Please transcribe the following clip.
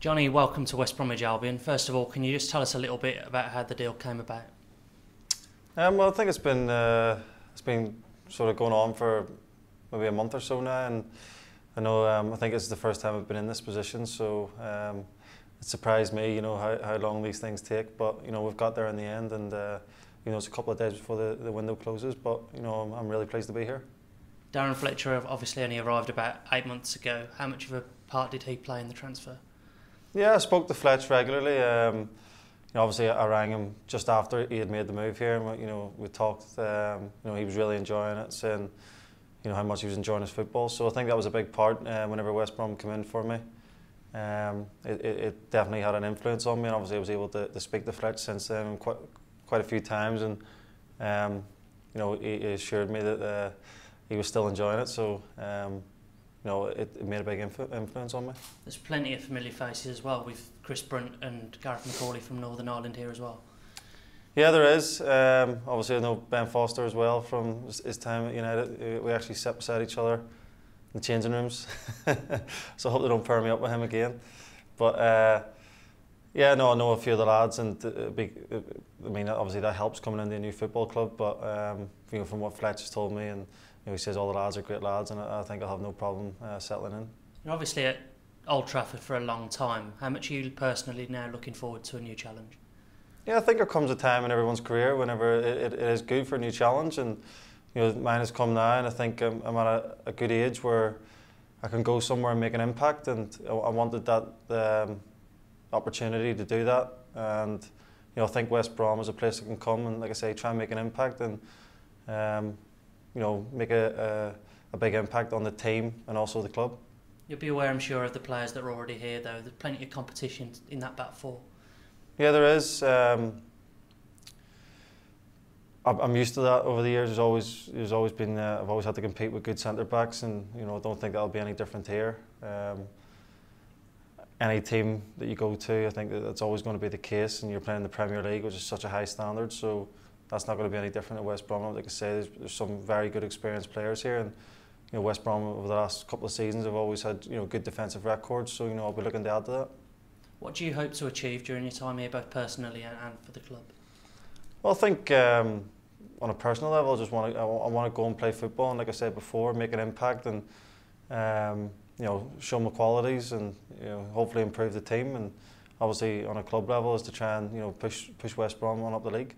Johnny, welcome to West Bromwich Albion. First of all, can you just tell us a little bit about how the deal came about? Well, I think it's been sort of going on for maybe a month or so now, and I know I think it's the first time I've been in this position, so it surprised me, you know, how long these things take. But you know, we've got there in the end, and you know, it's a couple of days before the window closes. But you know, I'm really pleased to be here. Darren Fletcher obviously only arrived about 8 months ago. How much of a part did he play in the transfer? Yeah, I spoke to Fletch regularly. You know, obviously, I rang him just after he had made the move here, and you know, we talked. You know, he was really enjoying it, saying, you know, how much he was enjoying his football. So I think that was a big part. Whenever West Brom came in for me, it definitely had an influence on me, and obviously I was able to speak to Fletch since then quite a few times, and you know, he assured me that he was still enjoying it. So you know, it made a big influence on me. There's plenty of familiar faces as well, with Chris Brunt and Gareth McAuley from Northern Ireland here as well. Yeah, there is. Obviously, I know Ben Foster as well from his time at United. We actually sat beside each other in the changing rooms. So I hope they don't pair me up with him again. But yeah, no, I know a few of the lads, and I mean, obviously that helps coming into a new football club. But you know, from what Fletch has told me, and you know, he says all the lads are great lads, and I think I'll have no problem settling in. You're obviously at Old Trafford for a long time. How much are you personally now looking forward to a new challenge? Yeah, I think there comes a time in everyone's career whenever it is good for a new challenge, and you know, mine has come now, and I think I'm at a good age where I can go somewhere and make an impact, and I wanted that opportunity to do that. And you know, I think West Brom is a place that can come and, like I say, try and make an impact, and you know, make a big impact on the team and also the club. You'll be aware, I'm sure, of the players that are already here, though. There's plenty of competition in that back four. Yeah, there is. I'm used to that over the years. I've always had to compete with good centre backs, and you know, I don't think that'll be any different here. Any team that you go to, I think that's always going to be the case. And you're playing the Premier League, which is such a high standard, so that's not going to be any different at West Brom. Like I say, there's some very good, experienced players here, and you know, West Brom over the last couple of seasons have always had, you know, good defensive records. So you know, I'll be looking to add to that. What do you hope to achieve during your time here, both personally and for the club? Well, I think on a personal level, I want to go and play football, and like I said before, make an impact, and you know, show my qualities, and you know, hopefully improve the team. And obviously, on a club level, is to try and, you know, push West Brom on up the league.